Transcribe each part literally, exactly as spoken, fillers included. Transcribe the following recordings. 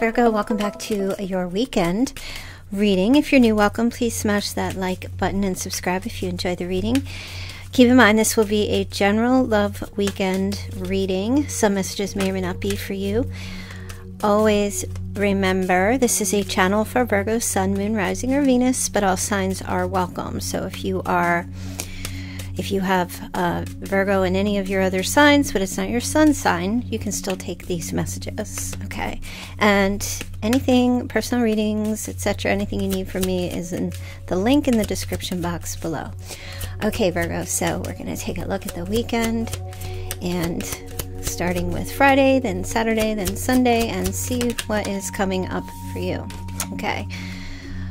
Virgo, welcome back to your weekend reading. If you're new, welcome. Please smash that like button and subscribe if you enjoy the reading. Keep in mind this will be a general love weekend reading. Some messages may or may not be for you. Always remember this is a channel for Virgo, Sun, Moon, Rising, or Venus, but all signs are welcome. So if you are If you have uh, Virgo in any of your other signs, but it's not your sun sign, you can still take these messages, okay? And anything, personal readings, et cetera, anything you need from me is in the link in the description box below. Okay, Virgo, so we're going to take a look at the weekend, and starting with Friday, then Saturday, then Sunday, and see what is coming up for you, okay?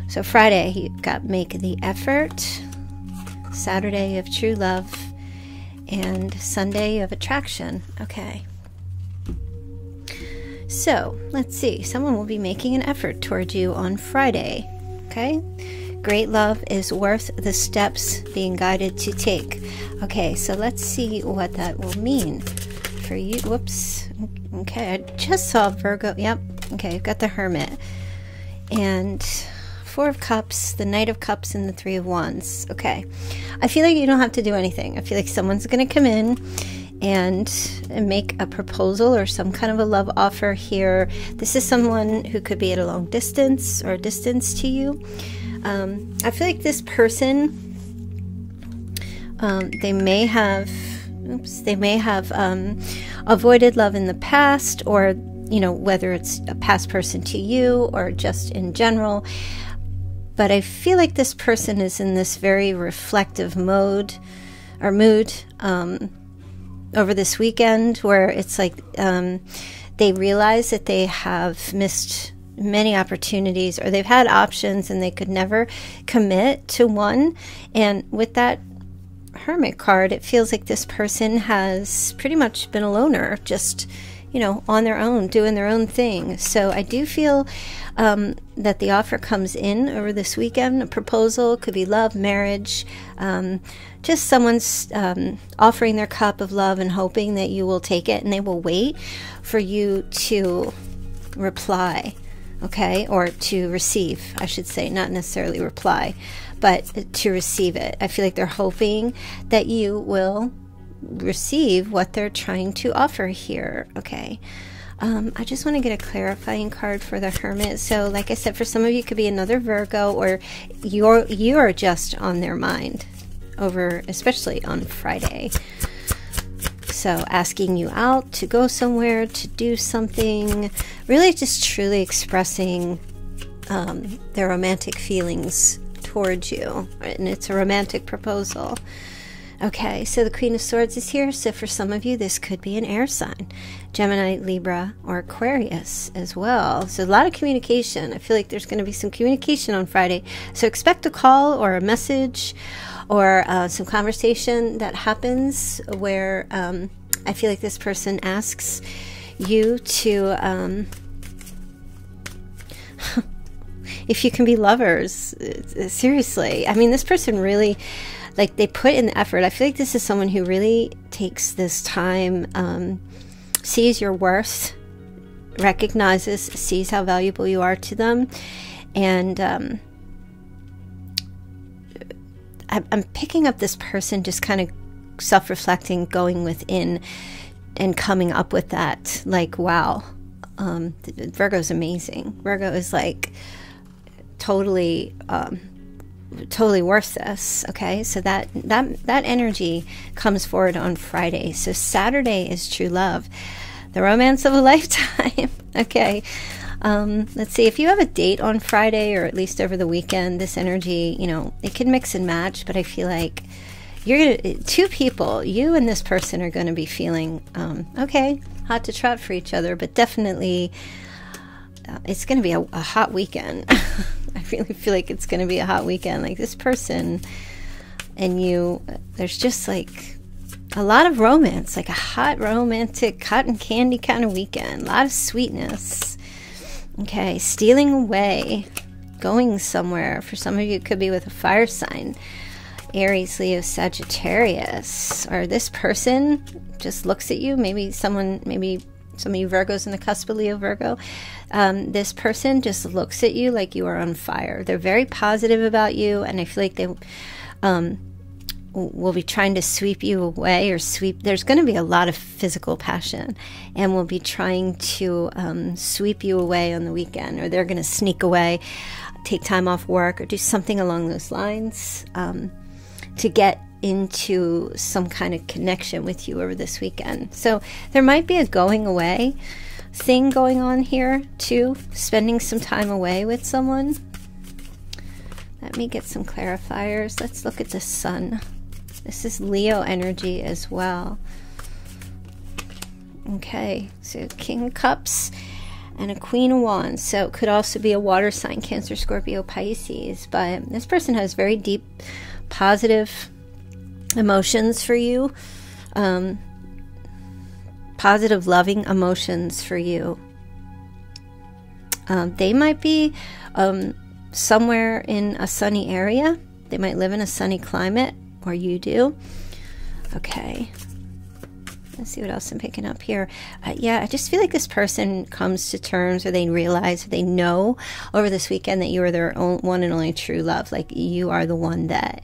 So Friday, you've got make the effort. Saturday of true love, and Sunday of attraction. Okay, so let's see, someone will be making an effort toward you on Friday. Okay, great love is worth the steps being guided to take. Okay, so let's see what that will mean for you. Whoops. Okay, I just saw Virgo. Yep. Okay, I've got the Hermit and Four of Cups, the Knight of Cups, and the Three of Wands. Okay, I feel like you don't have to do anything. I feel like someone's going to come in and make a proposal or some kind of a love offer here. This is someone who could be at a long distance or a distance to you. Um, I feel like this person, um, they may have, oops, they may have um, avoided love in the past, or, you know, whether it's a past person to you or just in general. But I feel like this person is in this very reflective mode or mood um, over this weekend, where it's like um, they realize that they have missed many opportunities, or they've had options and they could never commit to one. And with that Hermit card, it feels like this person has pretty much been a loner, just, you know, on their own, doing their own thing. So I do feel um, that the offer comes in over this weekend. A proposal, could be love, marriage, um, just someone's um, offering their cup of love and hoping that you will take it, and they will wait for you to reply, okay, or to receive, I should say, not necessarily reply, but to receive it. I feel like they're hoping that you will receive what they're trying to offer here. Okay, um, I just want to get a clarifying card for the Hermit. So like I said, for some of you it could be another Virgo, or you're you are just on their mind over, especially on Friday, so asking you out to go somewhere, to do something, really just truly expressing um, their romantic feelings towards you, and it's a romantic proposal. Okay, so the Queen of Swords is here. So for some of you, this could be an air sign, Gemini, Libra, or Aquarius as well. So a lot of communication. I feel like there's going to be some communication on Friday. So expect a call or a message, or uh, some conversation that happens where um, I feel like this person asks you to, um, if you can be lovers. Seriously. I mean, this person really, like, they put in the effort. I feel like this is someone who really takes this time, um, sees your worth, recognizes, sees how valuable you are to them. And um, I, I'm picking up this person just kind of self-reflecting, going within and coming up with that. Like, wow, um, Virgo's amazing. Virgo is like totally... Um, totally worth this. Okay, so that that that energy comes forward on Friday. So Saturday is true love, the romance of a lifetime. Okay, um let's see if you have a date on Friday, or at least over the weekend. This energy, you know, it can mix and match, but I feel like you're gonna, two people, you and this person, are going to be feeling um okay, hot to trot for each other, but definitely uh, it's going to be a, a hot weekend. I really feel like it's going to be a hot weekend. Like, this person and you, there's just like a lot of romance, like a hot romantic cotton candy kind of weekend. A lot of sweetness. Okay, stealing away, going somewhere. For some of you, it could be with a fire sign, Aries, Leo, Sagittarius. Or this person just looks at you. Maybe someone, maybe so many Virgos in the cusp of Leo Virgo, um, this person just looks at you like you are on fire. They're very positive about you, and I feel like they um, will be trying to sweep you away or sweep. There's going to be a lot of physical passion, and will be trying to um, sweep you away on the weekend, or they're going to sneak away, take time off work, or do something along those lines um, to get into some kind of connection with you over this weekend. So there might be a going away thing going on here too, spending some time away with someone. Let me get some clarifiers. Let's look at the sun. This is Leo energy as well. Okay, so King of Cups and a Queen of Wands. So it could also be a water sign, Cancer, Scorpio, Pisces, but this person has very deep positive emotions for you, um, positive loving emotions for you. Um, they might be um, somewhere in a sunny area. They might live in a sunny climate, or you do. Okay, let's see what else I'm picking up here. Uh, yeah, I just feel like this person comes to terms, or they realize, or they know over this weekend that you are their own, one and only true love. Like, you are the one that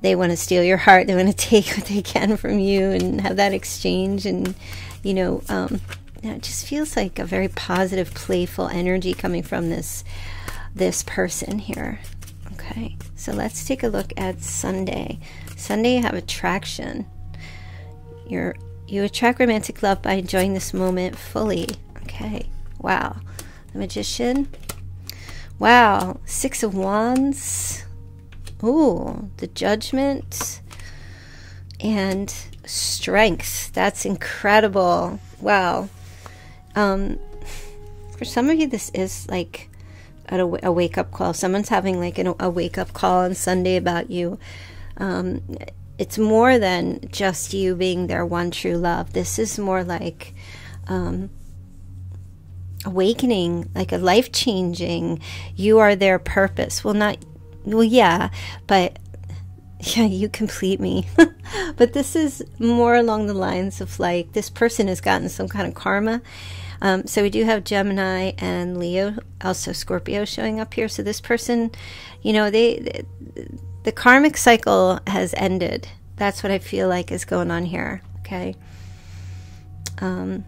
they want to steal your heart. They want to take what they can from you and have that exchange. And, you know, um, it just feels like a very positive, playful energy coming from this, this person here. Okay, so let's take a look at Sunday. Sunday, you have attraction. You're, you attract romantic love by enjoying this moment fully. Okay, wow. The Magician. Wow, Six of Wands. Ooh, the Judgment and Strength. That's incredible. Wow. Um, for some of you, this is like a, a wake-up call. Someone's having like an, a wake-up call on Sunday about you. Um, it's more than just you being their one true love. This is more like um, awakening, like a life-changing. You are their purpose. Well, not... Well, yeah, but yeah, you complete me. But this is more along the lines of like, this person has gotten some kind of karma. Um, so we do have Gemini and Leo, also Scorpio showing up here. So this person, you know, they, they the karmic cycle has ended. That's what I feel like is going on here. Okay. Um,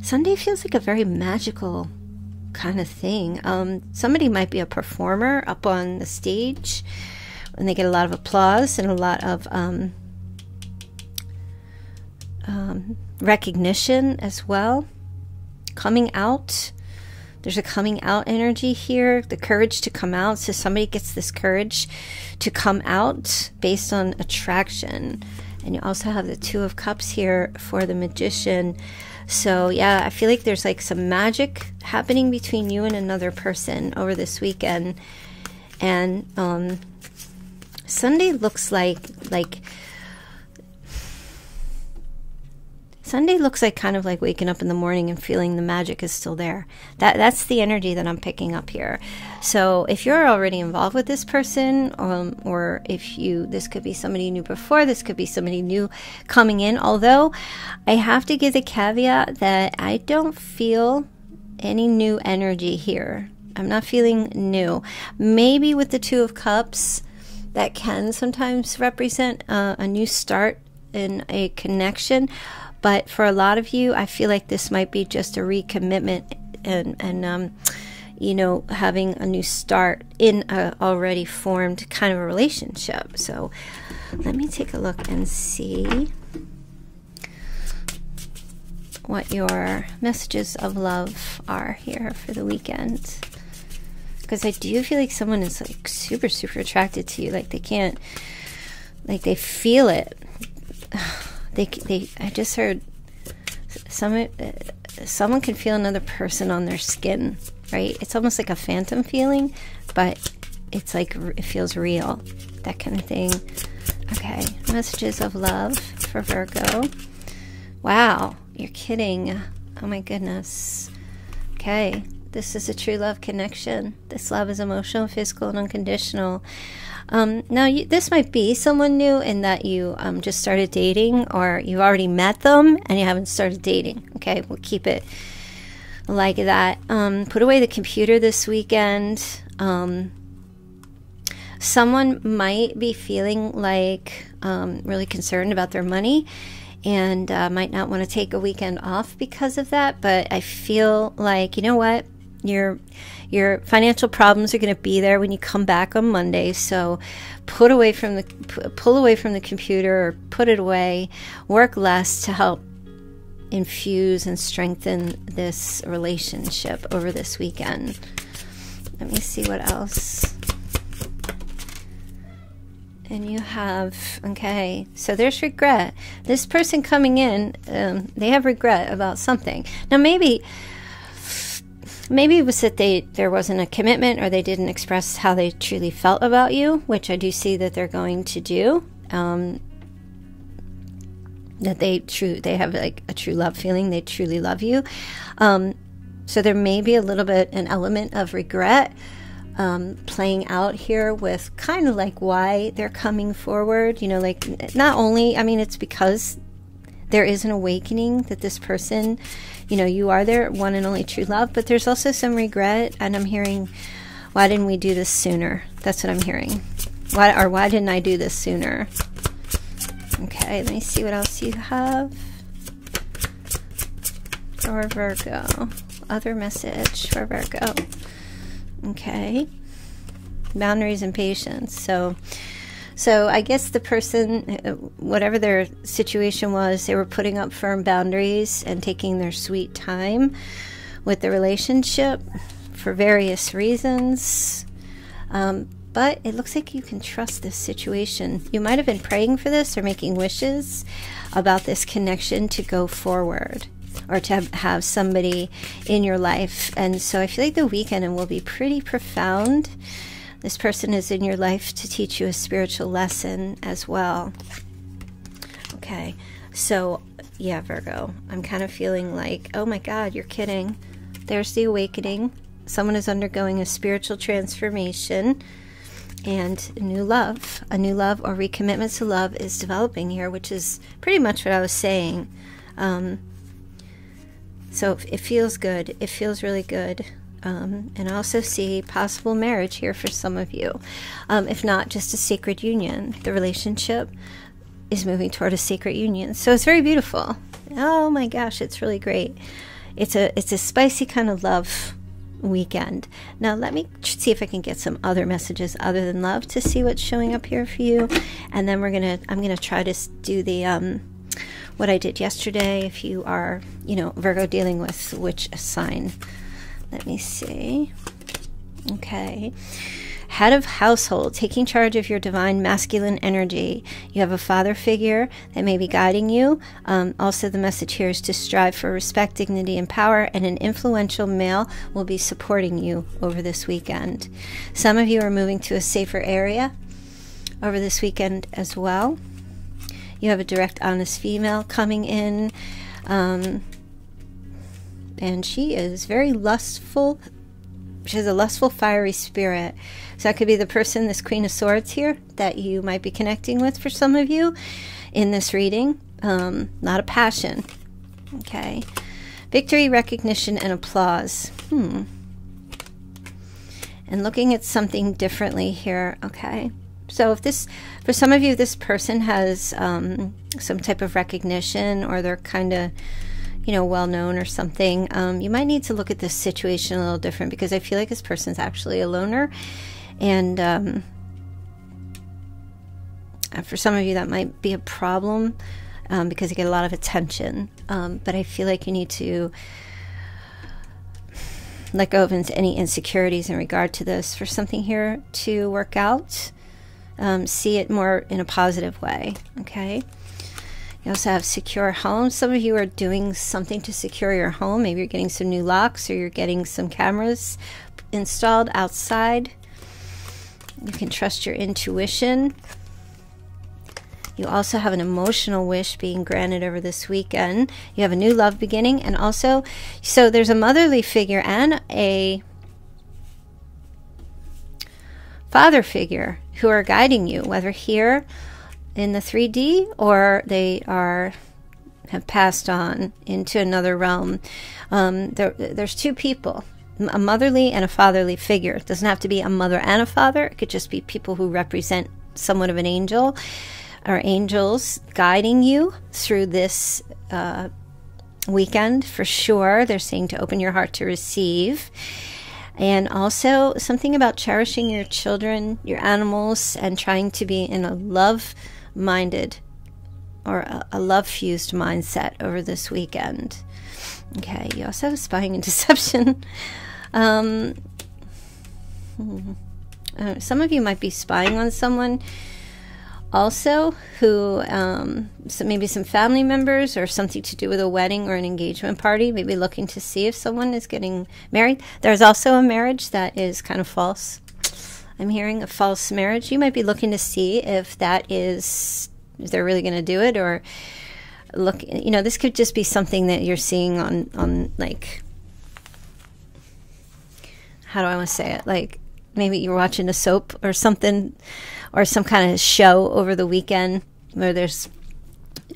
Sunday feels like a very magical kind of thing. Um, somebody might be a performer up on the stage, and they get a lot of applause and a lot of um, um, recognition as well. Coming out, there's a coming out energy here, the courage to come out. So somebody gets this courage to come out based on attraction. And you also have the Two of Cups here for the Magician. So yeah, I feel like there's like some magic happening between you and another person over this weekend. And um, Sunday looks like, like, Sunday looks like kind of like waking up in the morning and feeling the magic is still there. That, that's the energy that I'm picking up here. So if you're already involved with this person, um, or if you, this could be somebody new before, this could be somebody new coming in. Although I have to give the caveat that I don't feel any new energy here. I'm not feeling new. Maybe with the Two of Cups, that can sometimes represent uh, a new start in a connection. But for a lot of you, I feel like this might be just a recommitment and, and um, you know, having a new start in an already formed kind of a relationship. So let me take a look and see what your messages of love are here for the weekend. Because I do feel like someone is like super, super attracted to you. Like they can't, like they feel it. They, they, I just heard some, uh, someone can feel another person on their skin, right? It's almost like a phantom feeling, but it's like, it feels real, that kind of thing. Okay, messages of love for Virgo. Wow, you're kidding. Oh my goodness. Okay, this is a true love connection. This love is emotional, physical, and unconditional. Um, now, you, this might be someone new in that you um, just started dating, or you've already met them and you haven't started dating. Okay, we'll keep it like that. Um, put away the computer this weekend. Um, someone might be feeling like um, really concerned about their money, and uh, might not want to take a weekend off because of that. But I feel like, you know what? Your your financial problems are going to be there when you come back on Monday. So put away from the pull away from the computer, or put it away. Work less to help infuse and strengthen this relationship over this weekend. Let me see what else. And you have, okay, so there's regret. This person coming in, um, they have regret about something. Now, maybe Maybe it was that they, there wasn't a commitment, or they didn't express how they truly felt about you, which I do see that they're going to do. Um, that they true, they have like a true love feeling. They truly love you. Um, so there may be a little bit, an element of regret um, playing out here with kind of like why they're coming forward. You know, like not only, I mean, it's because there is an awakening that this person, you know, you are their one and only true love, but there's also some regret. And I'm hearing, why didn't we do this sooner? That's what I'm hearing. Why, or why didn't I do this sooner? Okay, let me see what else you have. Or Virgo. Other message for Virgo. Okay. Boundaries and patience. So... So I guess the person, whatever their situation was, they were putting up firm boundaries and taking their sweet time with the relationship for various reasons. Um, but it looks like you can trust this situation. You might have been praying for this or making wishes about this connection to go forward, or to have, have somebody in your life. And so I feel like the weekend will be pretty profound. This person is in your life to teach you a spiritual lesson as well. Okay, so yeah, Virgo, I'm kind of feeling like, oh my God, you're kidding. There's the awakening. Someone is undergoing a spiritual transformation and new love. A new love or recommitment to love is developing here, which is pretty much what I was saying. Um, so it feels good. It feels really good. Um, and I also see possible marriage here for some of you. Um, if not, just a sacred union. The relationship is moving toward a sacred union. So it's very beautiful. Oh my gosh, it's really great. It's a, it's a spicy kind of love weekend. Now let me see if I can get some other messages other than love to see what's showing up here for you. And then we're going to, I'm going to try to do the, um, what I did yesterday. If you are, you know, Virgo dealing with which sign. Let me see. Okay. Head of household, taking charge of your divine masculine energy. You have a father figure that may be guiding you. Um, also, the message here is to strive for respect, dignity, and power, and an influential male will be supporting you over this weekend. Some of you are moving to a safer area over this weekend as well. You have a direct, honest female coming in. Um... And she is very lustful. She has a lustful, fiery spirit. So that could be the person, this Queen of Swords here, that you might be connecting with for some of you in this reading. Um, not a passion. Okay. Victory, recognition, and applause. Hmm. And looking at something differently here. Okay. So if this, for some of you, this person has um, some type of recognition, or they're kind of, you know, well-known or something, um, you might need to look at this situation a little different, because I feel like this person's actually a loner. And um, for some of you, that might be a problem um, because you get a lot of attention. Um, but I feel like you need to let go of any insecurities in regard to this for something here to work out. Um, see it more in a positive way, okay? You also have secure home. Some of you are doing something to secure your home. Maybe you're getting some new locks, or you're getting some cameras installed outside. You can trust your intuition. You also have an emotional wish being granted over this weekend. You have a new love beginning, and also, so there's a motherly figure and a father figure who are guiding you, whether here in the three D or they are have passed on into another realm. Um, there, there's two people, a motherly and a fatherly figure. It doesn't have to be a mother and a father. It could just be people who represent somewhat of an angel or angels guiding you through this uh, weekend for sure. They're saying to open your heart to receive. And also something about cherishing your children, your animals, and trying to be in a love-minded or a, a love-fused mindset over this weekend. Okay, you also have spying and deception. Um, uh, some of you might be spying on someone also who, um, so maybe some family members or something to do with a wedding or an engagement party, maybe looking to see if someone is getting married. There's also a marriage that is kind of false. I'm hearing a false marriage. You might be looking to see if that is, if they're really going to do it, or look, you know, this could just be something that you're seeing on, on like, how do I want to say it? Like maybe you're watching a soap or something, or some kind of show over the weekend where there's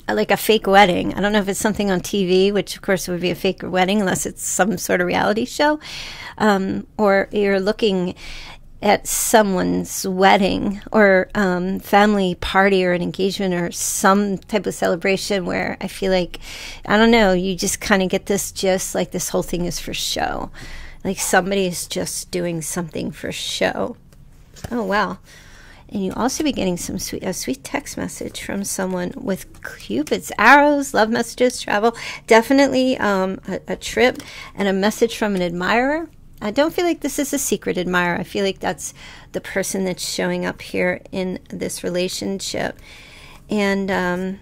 like a fake wedding. I don't know if it's something on T V, which of course would be a fake wedding unless it's some sort of reality show. Um, or you're looking at someone's wedding or um, family party or an engagement or some type of celebration where I feel like, I don't know, you just kind of get this gist like this whole thing is for show. Like somebody is just doing something for show. Oh, wow. And you also be getting some sweet, a sweet text message from someone with Cupid's arrows, love messages, travel, definitely um, a, a trip, and a message from an admirer. I don't feel like this is a secret admirer. I feel like that's the person that's showing up here in this relationship. And um,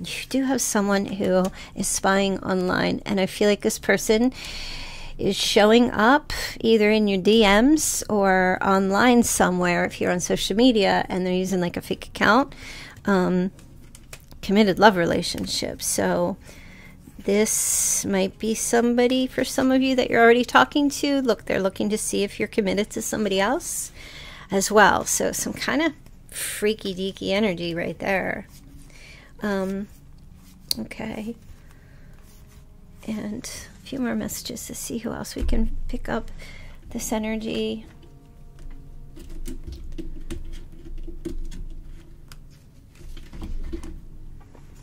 you do have someone who is spying online, and I feel like this person is showing up either in your D Ms or online somewhere if you're on social media and they're using like a fake account. Um, committed love relationship. So this might be somebody for some of you that you're already talking to. Look, they're looking to see if you're committed to somebody else as well. So some kind of freaky deaky energy right there. Um, okay. And a few more messages to see who else we can pick up this energy.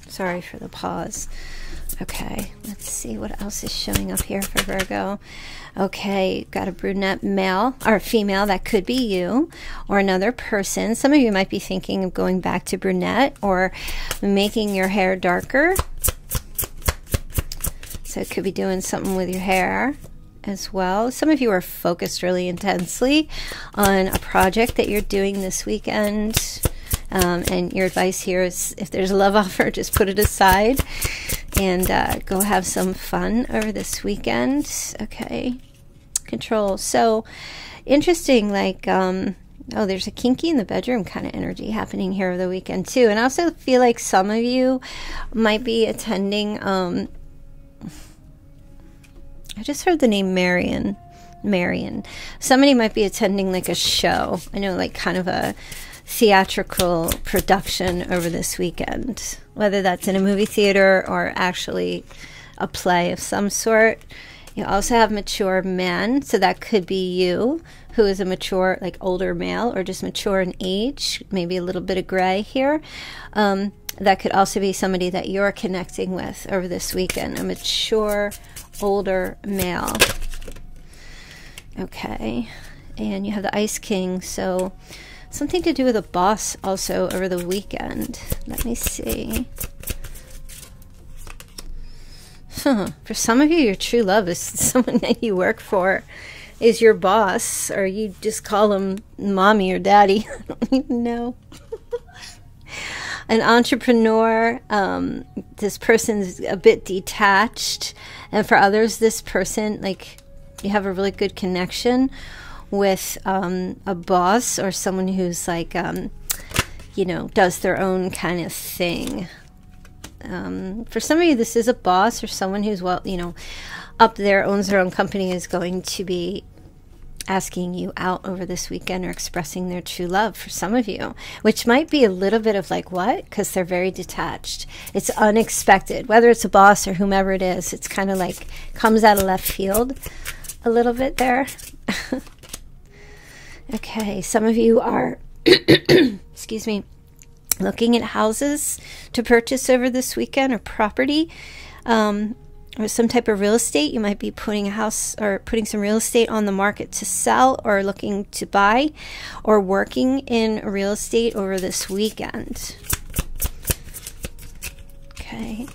Sorry for the pause. Okay, let's see what else is showing up here for Virgo. Okay, got a brunette male or female, that could be you or another person. Some of you might be thinking of going back to brunette or making your hair darker. So it could be doing something with your hair as well. Some of you are focused really intensely on a project that you're doing this weekend. Um, and your advice here is if there's a love offer, just put it aside and uh, go have some fun over this weekend. Okay. Control. So interesting, like, um, oh, there's a kinky in the bedroom kind of energy happening here over the weekend too. And I also feel like some of you might be attending, um, I just heard the name Marion. Marion. Somebody might be attending like a show. I know, like kind of a theatrical production over this weekend, whether that's in a movie theater or actually a play of some sort. You also have mature men, so that could be you who is a mature, like older male or just mature in age, maybe a little bit of gray here. Um, that could also be somebody that you're connecting with over this weekend, a mature older male. Okay, and you have the Ice King, so something to do with a boss also over the weekend. Let me see. Huh. For some of you, your true love is someone that you work for, is your boss, or you just call them mommy or daddy. I don't even know. An entrepreneur, um, this person's a bit detached. And for others, this person, like, you have a really good connection with um, a boss or someone who's like, um, you know, does their own kind of thing. Um, for some of you, this is a boss or someone who's, well, you know, up there, owns their own company, is going to be asking you out over this weekend or expressing their true love for some of you, which might be a little bit of like, what? Because they're very detached. It's unexpected. Whether it's a boss or whomever it is, it's kind of like comes out of left field a little bit there. Okay, some of you are, excuse me, looking at houses to purchase over this weekend or property. Um, or some type of real estate. You might be putting a house or putting some real estate on the market to sell or looking to buy or working in real estate over this weekend. Okay.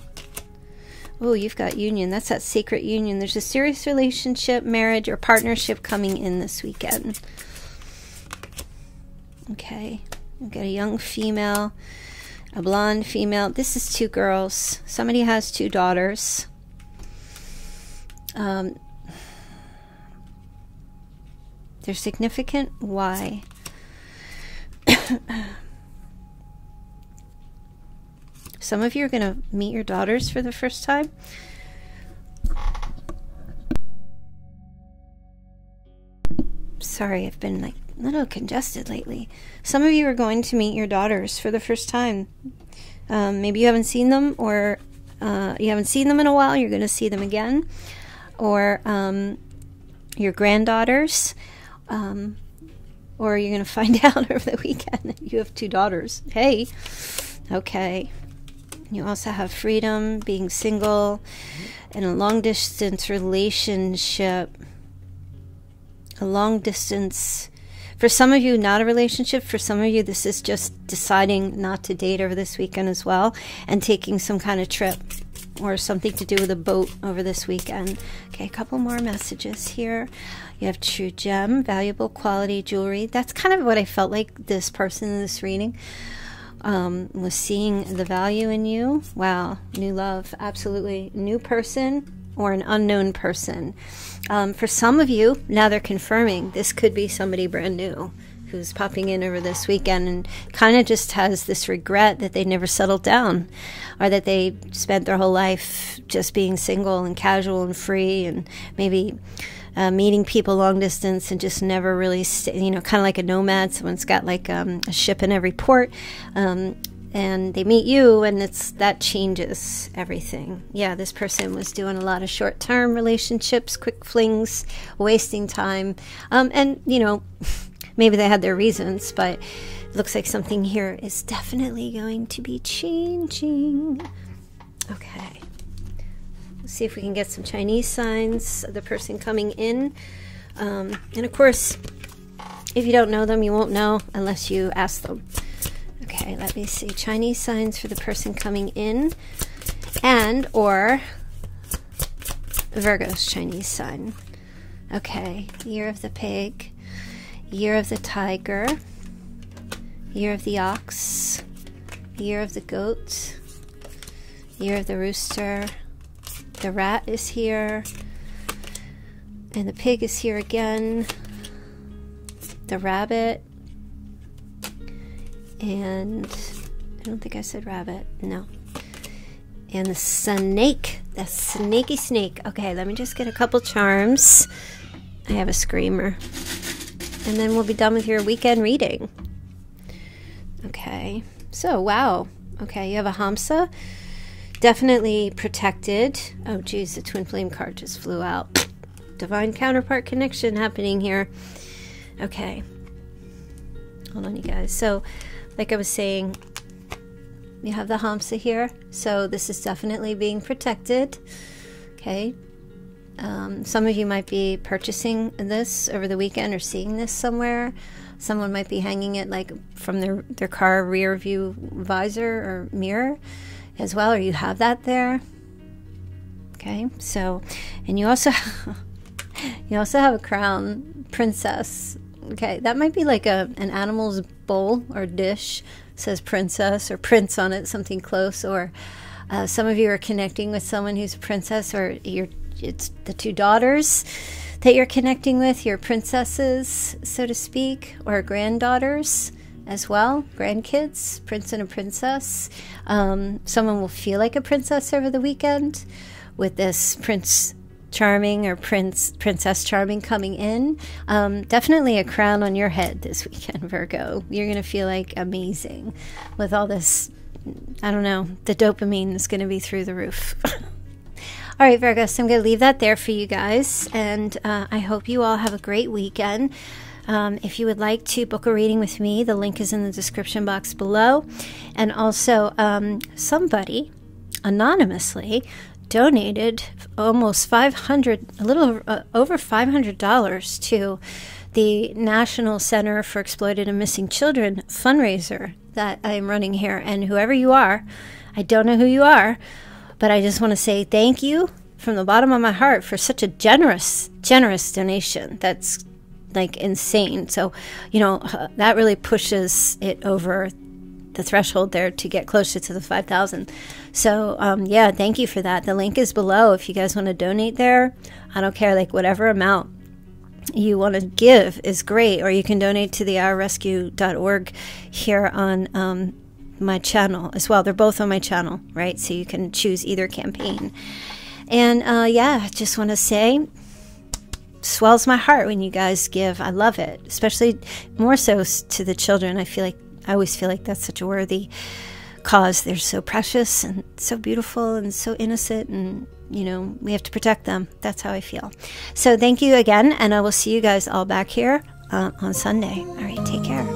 Oh, you've got union. That's that sacred union. There's a serious relationship, marriage, or partnership coming in this weekend. Okay. We've got a young female, a blonde female. This is two girls. Somebody has two daughters. Um, they're significant. Why? Some of you are going to meet your daughters for the first time. Sorry, I've been like a little congested lately. Some of you are going to meet your daughters for the first time. Um, maybe you haven't seen them, or uh, you haven't seen them in a while. You're going to see them again. Or um, your granddaughters, um, or you're going to find out over the weekend that you have two daughters. Hey, okay. You also have freedom, being single, and a long-distance relationship. A long-distance, for some of you, not a relationship. For some of you, this is just deciding not to date over this weekend as well, and taking some kind of trip or something to do with a boat over this weekend. Okay, a couple more messages here. You have true gem, valuable quality jewelry. That's kind of what I felt like this person in this reading um, was seeing the value in you. Wow, new love, absolutely. New person or an unknown person. Um, for some of you, now they're confirming this could be somebody brand new who's popping in over this weekend and kind of just has this regret that they never settled down, or that they spent their whole life just being single and casual and free, and maybe uh, meeting people long distance and just never really, st you know, kind of like a nomad. Someone's got like um, a ship in every port, um, and they meet you, and it's that changes everything. Yeah, this person was doing a lot of short-term relationships, quick flings, wasting time, um, and, you know, maybe they had their reasons, but it looks like something here is definitely going to be changing. Okay. Let's see if we can get some Chinese signs of the person coming in. Um, and of course, if you don't know them, you won't know unless you ask them. Okay, let me see. Chinese signs for the person coming in, and or Virgo's Chinese sign. Okay, year of the pig. Year of the tiger, year of the ox, year of the goat, year of the rooster, the rat is here, and the pig is here again, the rabbit, and I don't think I said rabbit, no, and the snake, the snaky snake. Okay, let me just get a couple charms. I have a screamer. And then we'll be done with your weekend reading. Okay. So, wow. Okay, you have a Hamsa. Definitely protected. Oh, geez, the twin flame card just flew out. Divine counterpart connection happening here. Okay. Hold on, you guys. So, like I was saying, you have the Hamsa here. So, this is definitely being protected. Okay. Um, some of you might be purchasing this over the weekend or seeing this somewhere. Someone might be hanging it like from their, their car rear view visor or mirror as well, or you have that there. Okay, so, and you also, you also have a crown princess. Okay, that might be like a, an animal's bowl or dish. It says princess or prince on it, something close, or uh, some of you are connecting with someone who's a princess, or you're it's the two daughters that you're connecting with, your princesses, so to speak, or granddaughters as well, grandkids, prince and a princess. Um, someone will feel like a princess over the weekend with this prince Charming or Prince Princess Charming coming in. Um, definitely a crown on your head this weekend, Virgo. You're going to feel like amazing with all this. I don't know. The dopamine is going to be through the roof. All right, Virgo, so I'm going to leave that there for you guys, and uh, I hope you all have a great weekend. Um, if you would like to book a reading with me, the link is in the description box below. And also, um, somebody anonymously donated almost five hundred dollars, a little uh, over five hundred dollars to the National Center for Exploited and Missing Children fundraiser that I'm running here. And whoever you are, I don't know who you are, but I just want to say thank you from the bottom of my heart for such a generous, generous donation. That's like insane. So, you know, that really pushes it over the threshold there to get closer to the five thousand. So, um, yeah, thank you for that. The link is below if you guys want to donate there. I don't care, like whatever amount you want to give is great. Or you can donate to the our rescue dot org here on um, my channel as well. They're both on my channel, right? So you can choose either campaign. And uh, yeah, I just want to say, swells my heart when you guys give. I love it, especially more so to the children. I feel like I always feel like that's such a worthy cause. They're so precious and so beautiful and so innocent, and you know, we have to protect them. That's how I feel. So thank you again, and I will see you guys all back here uh, on Sunday. All right, take care.